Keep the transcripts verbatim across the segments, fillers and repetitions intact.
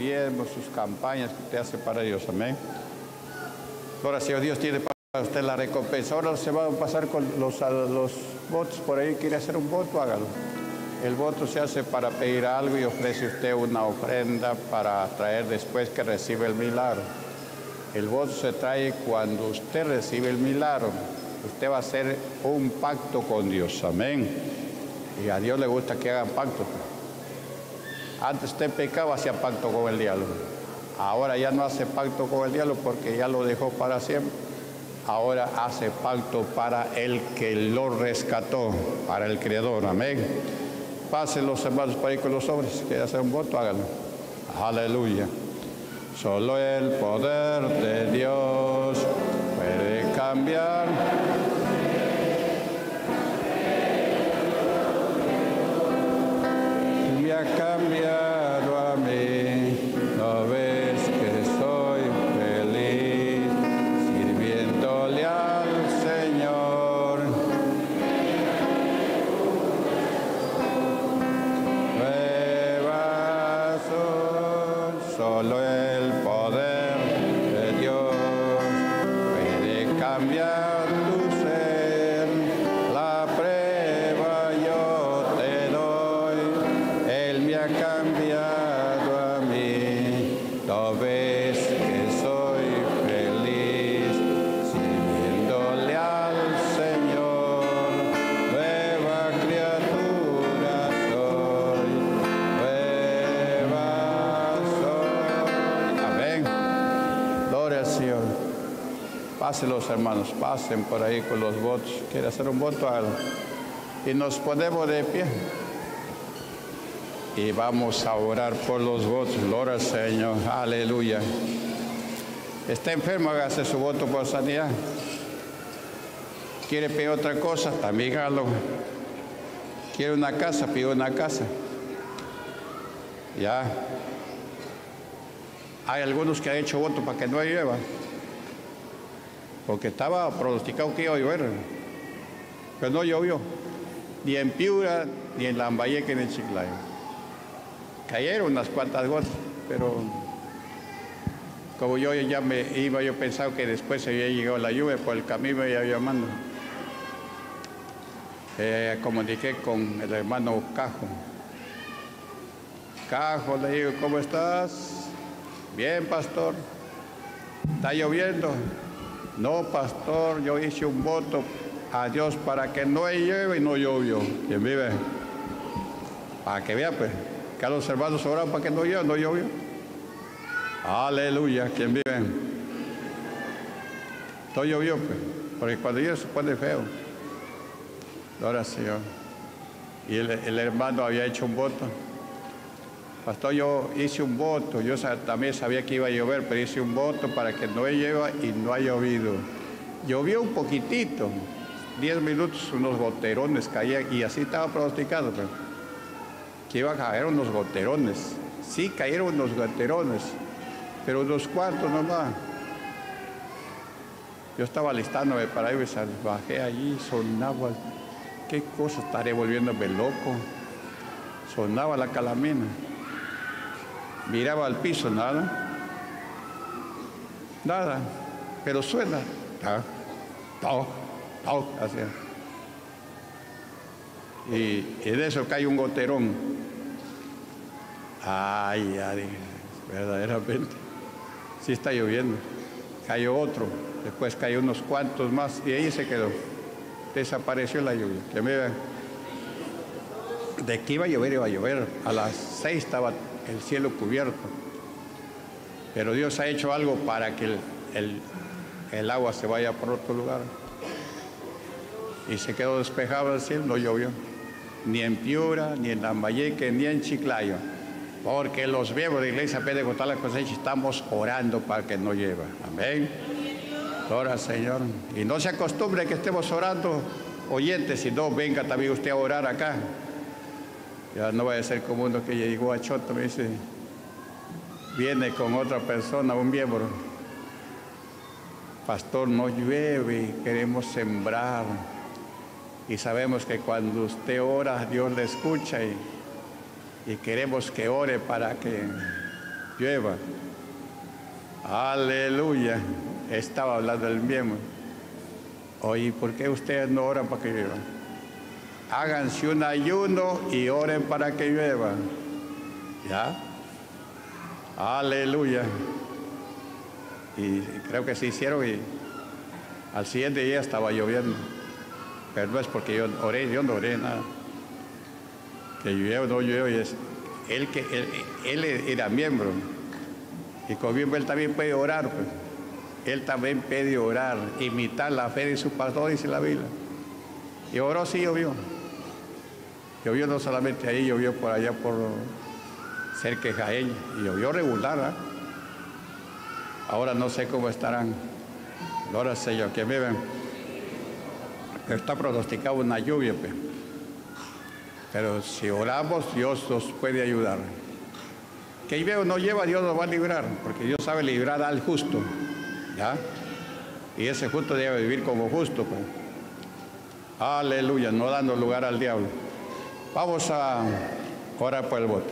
diezmos, sus campañas que usted hace para Dios. Amén. Ahora, si Dios tiene para usted la recompensa. Ahora se va a pasar con los, a los votos. Por ahí quiere hacer un voto, hágalo. El voto se hace para pedir algo y ofrece usted una ofrenda para traer después que recibe el milagro. El voto se trae cuando usted recibe el milagro. Usted va a hacer un pacto con Dios. Amén. Y a Dios le gusta que hagan pacto. Antes usted pecaba, hacía pacto con el diablo. Ahora ya no hace pacto con el diablo porque ya lo dejó para siempre. Ahora hace pacto para el que lo rescató, para el Creador. Amén. Pasen los hermanos para ir con los hombres. Quieren hacer un voto, háganlo. Aleluya. Solo el poder de Dios puede cambiar. Me ha cambiado a mí. ¿No ves que soy feliz sirviéndole al Señor? Solo el poder de Dios puede cambiar tu ser. La prueba yo te doy. Él me ha cambiado a mí. ¿No ves que soy feliz sirviéndole al Señor? Nueva criatura soy. Nueva. Señor, pasen los hermanos, pasen por ahí con los votos. Quiere hacer un voto a él. Y nos ponemos de pie y vamos a orar por los votos. Gloria al Señor, aleluya. Está enfermo, hágase su voto por sanidad. Quiere pedir otra cosa, también hágalo. Quiere una casa, pide una casa. Ya. Hay algunos que han hecho voto para que no llueva, porque estaba pronosticado que iba a llover, pero no llovió, ni en Piura, ni en Lambayeque, ni en Chiclayo. Cayeron unas cuantas gotas, pero como yo ya me iba, yo pensaba que después había llegado la lluvia, por el camino ya iba llamando. Eh, comuniqué con el hermano Cajo. Cajo, le digo, ¿cómo estás? Bien, pastor. ¿Está lloviendo? No, pastor, yo hice un voto a Dios para que no llueva y no llovió. ¿Quién vive? Para que vea, pues, que a los hermanos oraron para que no llueva, no llovió. Aleluya, ¿quién vive? No llovió, pues, porque cuando llueve se pone feo. Ahora, Señor. Y el, el hermano había hecho un voto. Pastor, yo hice un voto, yo también sabía que iba a llover, pero hice un voto para que no llueva y no ha llovido. Llovió un poquitito, diez minutos, unos goterones caían, y así estaba pronosticado, pero que iba a caer unos goterones. Sí, cayeron unos goterones, pero unos cuartos nomás. Yo estaba listándome para ir, bajé allí, sonaba, qué cosa, estaré volviéndome loco. Sonaba la calamina. Miraba al piso, nada, nada, pero suena, ta, ta, ta, hacia. Y en eso cae un goterón. Ay, ay, verdaderamente, sí está lloviendo. Cayó otro, después cayó unos cuantos más y ahí se quedó. Desapareció la lluvia. Que me vean. De que iba a llover, iba a llover. A las seis estaba el cielo cubierto, pero Dios ha hecho algo para que el, el, el agua se vaya por otro lugar, y se quedó despejado el cielo, no llovió, ni en Piura, ni en Lambayeque, ni en Chiclayo, porque los miembros de la Iglesia Pentecostal la Cosecha estamos orando para que no llueva. Amén. Gloria al Señor. Y no se acostumbre que estemos orando, oyentes, si no, venga también usted a orar acá. Ya no vaya a ser como uno que llegó a Choto, me dice, viene con otra persona, un miembro. Pastor, no llueve, queremos sembrar. Y sabemos que cuando usted ora, Dios le escucha y, y queremos que ore para que llueva. Aleluya. Estaba hablando el mismo. Oye, ¿por qué ustedes no oran para que llueva? Háganse un ayuno y oren para que llueva. ¿Ya? Aleluya. Y creo que se hicieron y al siguiente día estaba lloviendo. Pero no es porque yo oré, yo no oré nada. Que llueva o no llueva. Y es, él, que, él, él era miembro. Y conmigo él también puede orar. Pues. Él también puede orar, imitar la fe de su pastor, dice la Biblia. Y oró, sí, llovió. Llovió no solamente ahí, llovió por allá, por cerca de Jaén. Y llovió regular, ¿eh? Ahora no sé cómo estarán. Ahora sé yo que viven. Pero está pronosticado una lluvia, pues. Pero si oramos, Dios nos puede ayudar. Que llueva o no lleva, Dios nos va a librar, porque Dios sabe librar al justo, ¿ya? Y ese justo debe vivir como justo, pues. Aleluya, no dando lugar al diablo. Vamos a orar por el voto.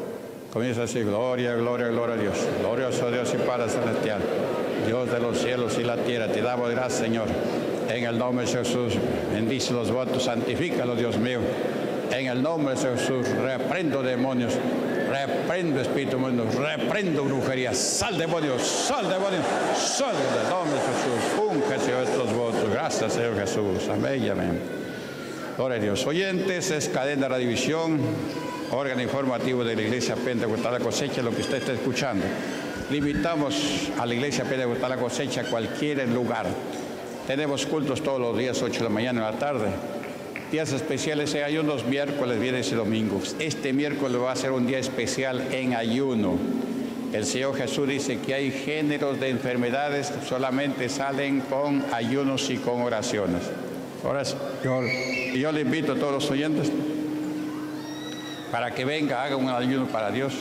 Comienza así, gloria, gloria, gloria a Dios. Glorioso Dios y Padre Celestial, Dios de los cielos y la tierra, te damos gracias, Señor. En el nombre de Jesús, bendice los votos, santifícalos, Dios mío. En el nombre de Jesús, reprendo demonios, reprendo espíritu mundo, reprendo brujería. Sal demonio, sal demonio, sal en el nombre de Jesús. Unge, Señor, estos votos. Gracias, Señor Jesús. Amén y amén. Gloria a Dios. Oyentes, es cadena Radiovisión, órgano informativo de la Iglesia Pentecostal La Cosecha, lo que usted está escuchando. Limitamos a la Iglesia Pentecostal La Cosecha a cualquier lugar. Tenemos cultos todos los días, ocho de la mañana y la tarde. Días especiales en ayunos, miércoles, viernes y domingos. Este miércoles va a ser un día especial en ayuno. El Señor Jesús dice que hay géneros de enfermedades que solamente salen con ayunos y con oraciones. Ahora, yo, yo le invito a todos los oyentes para que venga, haga un ayuno para Dios.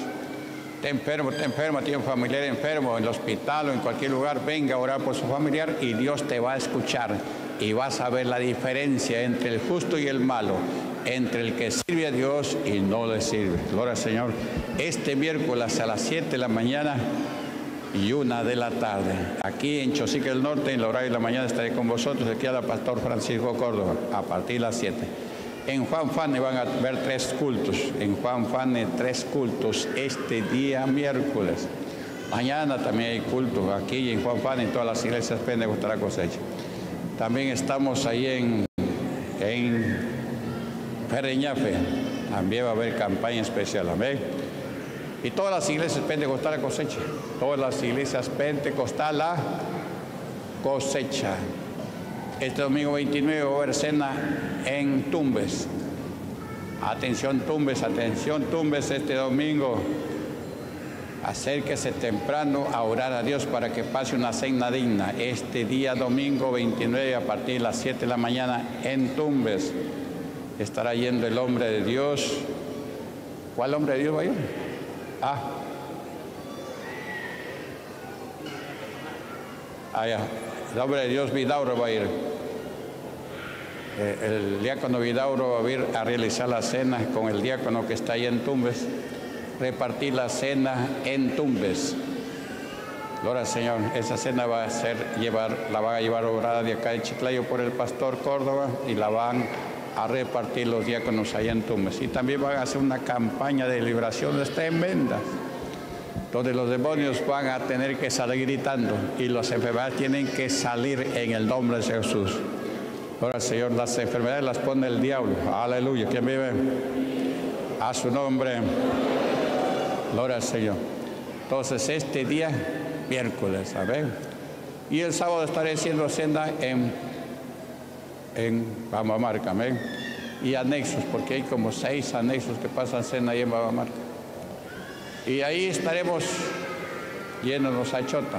Te enfermo, te enfermo, tiene un familiar enfermo en el hospital o en cualquier lugar, venga a orar por su familiar y Dios te va a escuchar y vas a ver la diferencia entre el justo y el malo, entre el que sirve a Dios y no le sirve. Gloria al Señor. Este miércoles a las siete de la mañana y una de la tarde. Aquí en Chosique del Norte, en el horario de la mañana, estaré con vosotros. Aquí al pastor Francisco Córdova, a partir de las siete. En Juanfané van a ver tres cultos. En Juanfané, tres cultos este día miércoles. Mañana también hay cultos aquí en Juanfané, en todas las iglesias Pentecostal La Cosecha. También estamos ahí en, en Pereñafe. También va a haber campaña especial. Amén. Y todas las iglesias Pentecostal La Cosecha. Todas las iglesias Pentecostal La Cosecha. Este domingo veintinueve va a haber cena en Tumbes. Atención Tumbes, atención Tumbes este domingo. Acérquese temprano a orar a Dios para que pase una cena digna. Este día domingo veintinueve a partir de las siete de la mañana en Tumbes. Estará yendo el hombre de Dios. ¿Cuál hombre de Dios va a ir? Ah. ah, ya, el hombre de Dios Vidauro va a ir. Eh, el diácono Vidauro va a ir a realizar la cena con el diácono que está ahí en Tumbes. Repartir la cena en Tumbes. Gloria al Señor, esa cena va a ser llevar, la van a llevar obrada de acá de Chiclayo por el pastor Córdova y la van a repartir los diáconos allá en Tumbes. Y también van a hacer una campaña de liberaciones tremendas, donde los demonios van a tener que salir gritando y las enfermedades tienen que salir en el nombre de Jesús. Ahora, Señor, las enfermedades las pone el diablo. Aleluya. ¿Quién vive? A su nombre. Gloria al Señor. Entonces, este día, miércoles, amén. Y el sábado estaré haciendo cena en... en Bamba Marca, amén. Y anexos, porque hay como seis anexos que pasan cena ahí en Bamba Marca. Y ahí estaremos yéndonos a Choto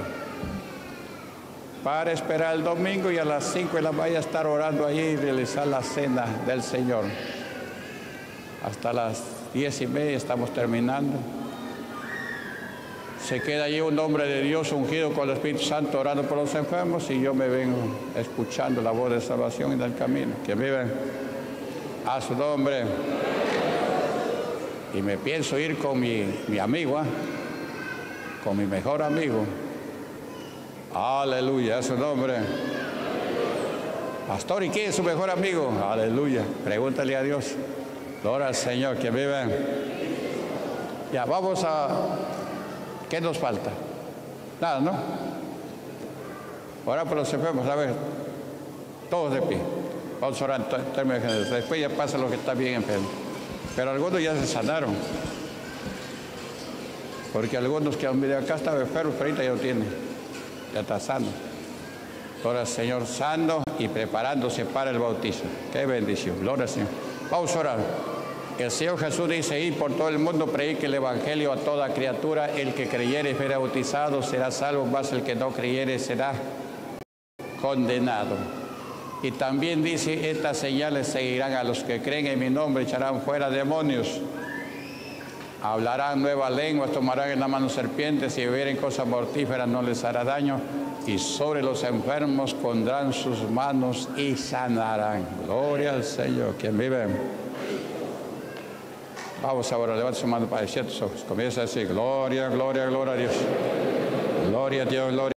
para esperar el domingo y a las cinco de la mañana estar orando allí y realizar la cena del Señor. Hasta las diez y media estamos terminando. Se queda allí un hombre de Dios ungido con el Espíritu Santo orando por los enfermos y yo me vengo escuchando la voz de salvación y del camino. Que viven a su nombre. Y me pienso ir con mi, mi amigo, ¿eh? con mi mejor amigo. Aleluya, es su nombre. Pastor, ¿y quién es su mejor amigo? Aleluya, pregúntale a Dios. Gloria al Señor, que vive. Ya, vamos a... ¿Qué nos falta? Nada, ¿no? Ahora por los enfermos, a ver, todos de pie. Vamos a orar en términos generales. Después ya pasa lo que está bien enfermo. Pero algunos ya se sanaron. Porque algunos que han venido acá estaban enfermos, pero ahorita ya lo tienen. Ya está sano. Gloria al Señor, sano y preparándose para el bautismo. Qué bendición. Gloria al Señor. Vamos a orar. El Señor Jesús dice: ir por todo el mundo, predique el evangelio a toda criatura. El que creyere será bautizado, será salvo, mas el que no creyere será condenado. Y también dice: estas señales seguirán a los que creen en mi nombre, echarán fuera demonios, hablarán nuevas lenguas, tomarán en la mano serpientes, si bebieren cosas mortíferas no les hará daño, y sobre los enfermos pondrán sus manos y sanarán. Gloria al Señor, quien vive. Vamos ahora, levanta su mano para decir tus ojos. Comienza a decir: gloria, gloria, gloria a Dios. Gloria a Dios, gloria.